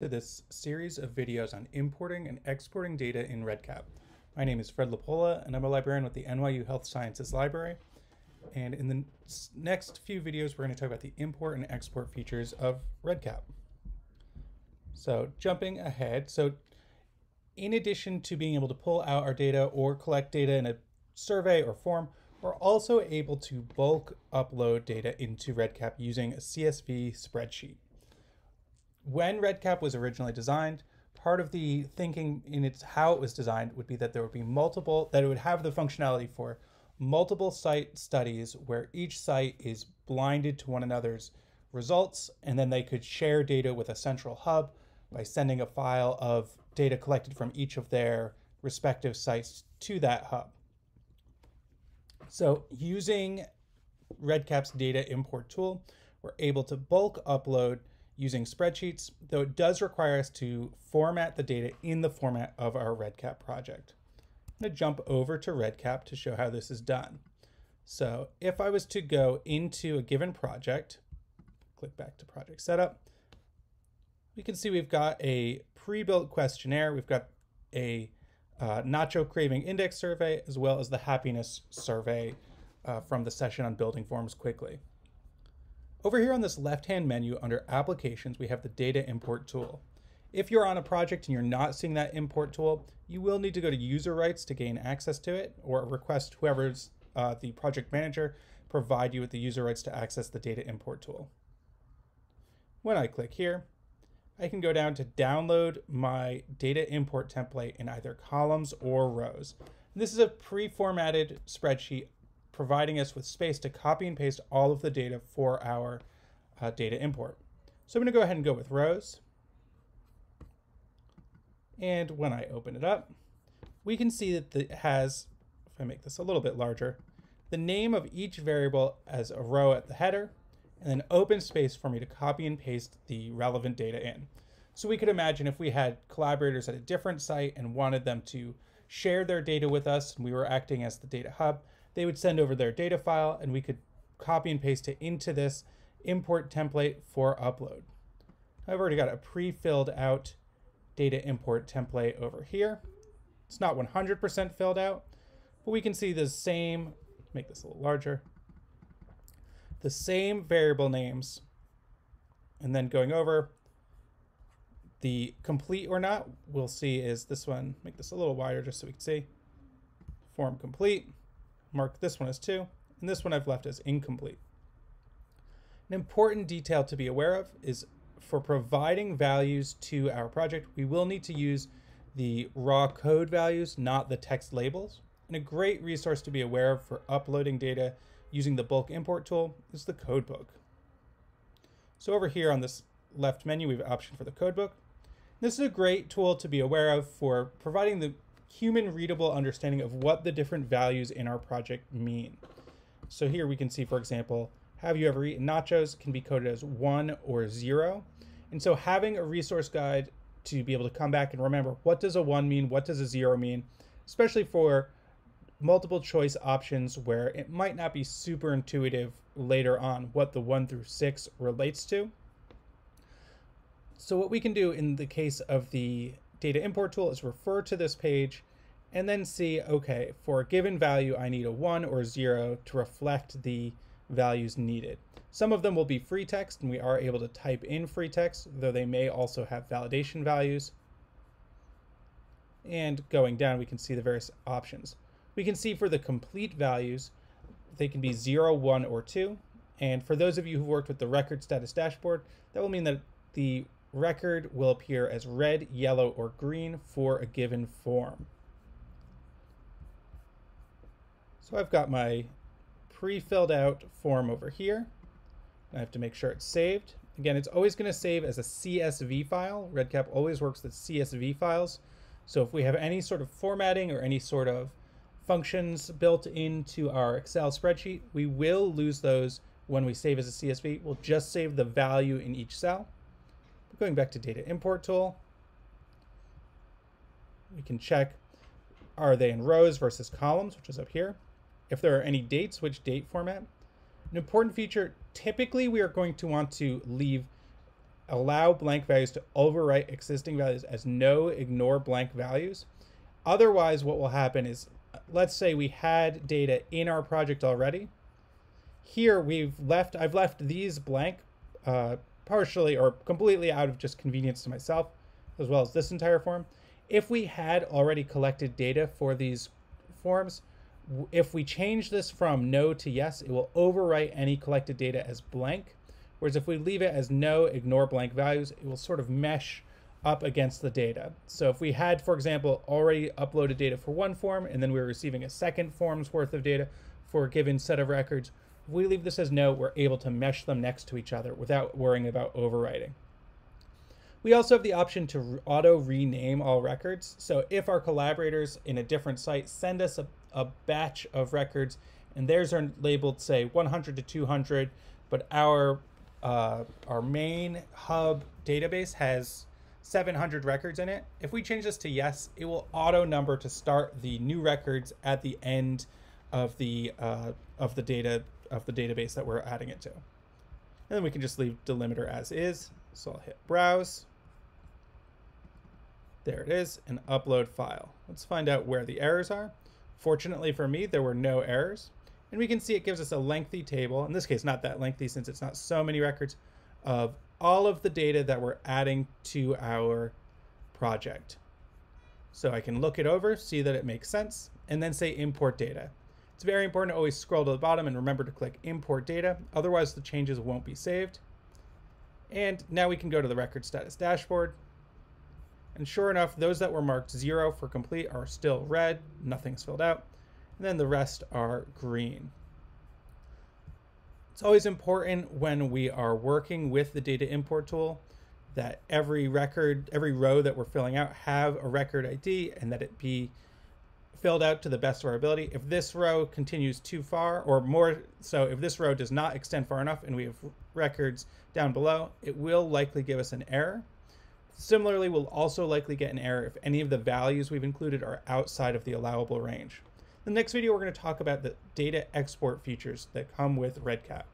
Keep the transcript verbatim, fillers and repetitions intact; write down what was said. to this series of videos on importing and exporting data in REDCap. My name is Fred LaPolla, and I'm a librarian with the N Y U Health Sciences Library. And in the next few videos, we're going to talk about the import and export features of REDCap. So jumping ahead, so in addition to being able to pull out our data or collect data in a survey or form, we're also able to bulk upload data into REDCap using a C S V spreadsheet. When REDCap was originally designed, part of the thinking in its how it was designed would be that there would be multiple, that it would have the functionality for multiple site studies where each site is blinded to one another's results, and then they could share data with a central hub by sending a file of data collected from each of their respective sites to that hub. So using REDCap's data import tool, we're able to bulk upload using spreadsheets, though it does require us to format the data in the format of our REDCap project. I'm going to jump over to REDCap to show how this is done. So if I was to go into a given project, click back to project setup, we can see we've got a pre-built questionnaire. We've got a Uh, Nacho Craving Index survey, as well as the happiness survey uh, from the session on building forms quickly. Over here on this left-hand menu under applications, we have the data import tool. If you're on a project and you're not seeing that import tool, you will need to go to user rights to gain access to it, or request whoever's uh, the project manager provide you with the user rights to access the data import tool. When I click here, I can go down to download my data import template in either columns or rows. And this is a pre-formatted spreadsheet providing us with space to copy and paste all of the data for our uh, data import. So I'm going to go ahead and go with rows. And when I open it up, we can see that it has, if I make this a little bit larger, the name of each variable as a row at the header, and then open space for me to copy and paste the relevant data in. So we could imagine if we had collaborators at a different site and wanted them to share their data with us, and we were acting as the data hub, they would send over their data file and we could copy and paste it into this import template for upload. I've already got a pre-filled out data import template over here. It's not one hundred percent filled out, but we can see the same, make this a little larger, the same variable names, and then going over the complete or not, we'll see is this one, make this a little wider just so we can see, form complete, mark this one as two, and this one I've left as incomplete. An important detail to be aware of is for providing values to our project, we will need to use the raw code values, not the text labels. And a great resource to be aware of for uploading data using the bulk import tool is the codebook. So over here on this left menu, we have an option for the codebook. This is a great tool to be aware of for providing the human readable understanding of what the different values in our project mean. So here we can see, for example, have you ever eaten nachos can be coded as one or zero. And so having a resource guide to be able to come back and remember, what does a one mean? What does a zero mean? Especially for multiple choice options where it might not be super intuitive later on what the one through six relates to. So what we can do in the case of the data import tool is refer to this page and then see, okay, for a given value, I need a one or a zero to reflect the values needed. Some of them will be free text and we are able to type in free text, though they may also have validation values. And going down, we can see the various options. We can see for the complete values, they can be zero, one, or two. And for those of you who've worked with the record status dashboard, that will mean that the record will appear as red, yellow, or green for a given form. So I've got my pre-filled out form over here. I have to make sure it's saved. Again, it's always going to save as a C S V file. REDCap always works with C S V files. So if we have any sort of formatting or any sort of functions built into our Excel spreadsheet, we will lose those when we save as a C S V. We'll just save the value in each cell. Going back to data import tool, we can check, are they in rows versus columns, which is up here. If there are any dates, which date format. An important feature, typically we are going to want to leave allow blank values to overwrite existing values as no ignore blank values. Otherwise, what will happen is, let's say we had data in our project already. Here we've left, I've left these blank uh, partially or completely out of just convenience to myself, as well as this entire form. If we had already collected data for these forms, if we change this from no to yes, it will overwrite any collected data as blank. Whereas if we leave it as no, ignore blank values, it will sort of mesh up against the data. So if we had, for example, already uploaded data for one form, and then we were receiving a second form's worth of data for a given set of records, if we leave this as no, we're able to mesh them next to each other without worrying about overwriting. We also have the option to auto rename all records. So if our collaborators in a different site send us a, a batch of records, and theirs are labeled, say, one hundred to two hundred, but our uh, our main hub database has seven hundred records in it. If we change this to yes, it will auto number to start the new records at the end of the uh, of the data of the database that we're adding it to. And then we can just leave delimiter as is. So I'll hit browse. There it is, and upload file. Let's find out where the errors are. Fortunately for me, there were no errors. And we can see it gives us a lengthy table, in this case not that lengthy since it's not so many records, of all of the data that we're adding to our project. So I can look it over, see that it makes sense, and then say import data. It's very important to always scroll to the bottom and remember to click import data, otherwise the changes won't be saved. And now we can go to the record status dashboard. And sure enough, those that were marked zero for complete are still red, nothing's filled out, and then the rest are green. It's always important when we are working with the data import tool that every record, every row that we're filling out have a record I D and that it be filled out to the best of our ability. If this row continues too far or more, so if this row does not extend far enough and we have records down below, it will likely give us an error. Similarly, we'll also likely get an error if any of the values we've included are outside of the allowable range. In the next video, we're going to talk about the data export features that come with REDCap.